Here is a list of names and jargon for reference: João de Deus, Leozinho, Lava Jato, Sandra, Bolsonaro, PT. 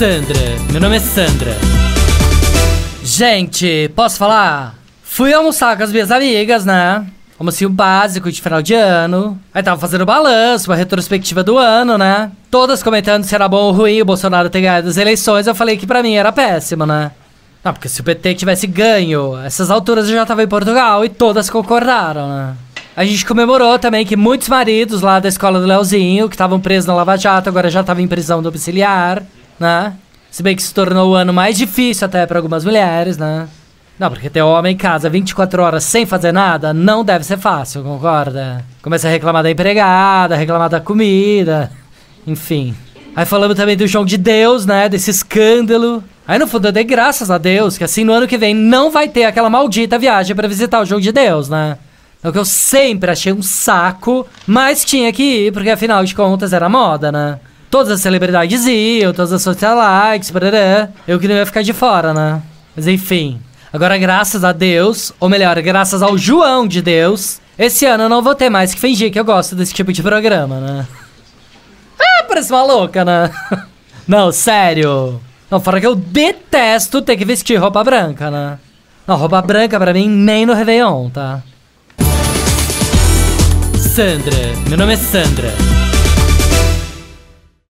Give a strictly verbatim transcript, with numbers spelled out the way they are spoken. Sandra. Meu nome é Sandra. Gente, posso falar? Fui almoçar com as minhas amigas, né? Almocei o básico de final de ano. Aí tava fazendo balanço, uma retrospectiva do ano, né? Todas comentando se era bom ou ruim o Bolsonaro ter ganhado as eleições. Eu falei que pra mim era péssimo, né? Não, porque se o P T tivesse ganho, essas alturas eu já tava em Portugal e todas concordaram, né? A gente comemorou também que muitos maridos lá da escola do Leozinho, que estavam presos na Lava Jato, agora já estavam em prisão domiciliar, né? Se bem que se tornou o ano mais difícil até pra algumas mulheres, né? Não, porque ter homem em casa vinte e quatro horas sem fazer nada não deve ser fácil, concorda? Começa a reclamar da empregada, reclamar da comida, enfim. Aí falamos também do João de Deus, né? Desse escândalo. Aí no fundo eu dei graças a Deus que assim no ano que vem não vai ter aquela maldita viagem pra visitar o João de Deus, né? É o que eu sempre achei um saco, mas tinha que ir, porque afinal de contas era moda, né? Todas as celebridades iam, todas as socialites, parará. Eu que não ia ficar de fora, né? Mas enfim... Agora, graças a Deus, ou melhor, graças ao João de Deus, esse ano eu não vou ter mais que fingir que eu gosto desse tipo de programa, né? Ah, parece uma louca, né? Não, sério. Não, fora que eu detesto ter que vestir roupa branca, né? Não, roupa branca pra mim nem no Réveillon, tá? Sandra. Meu nome é Sandra.